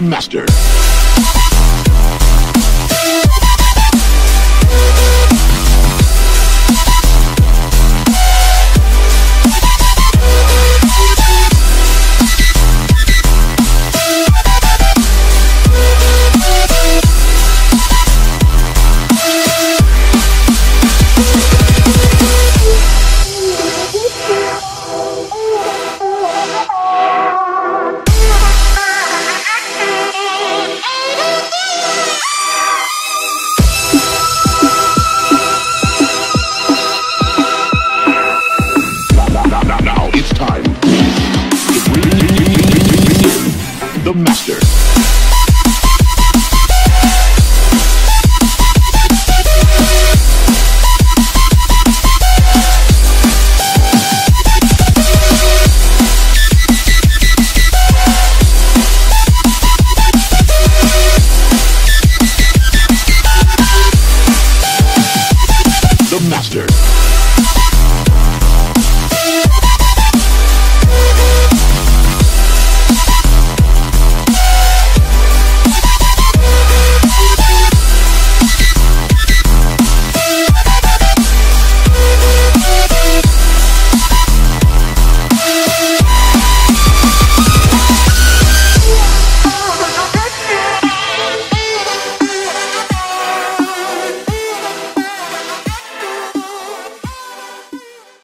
the master. Now it's time to bring the master.